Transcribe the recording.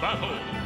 battle.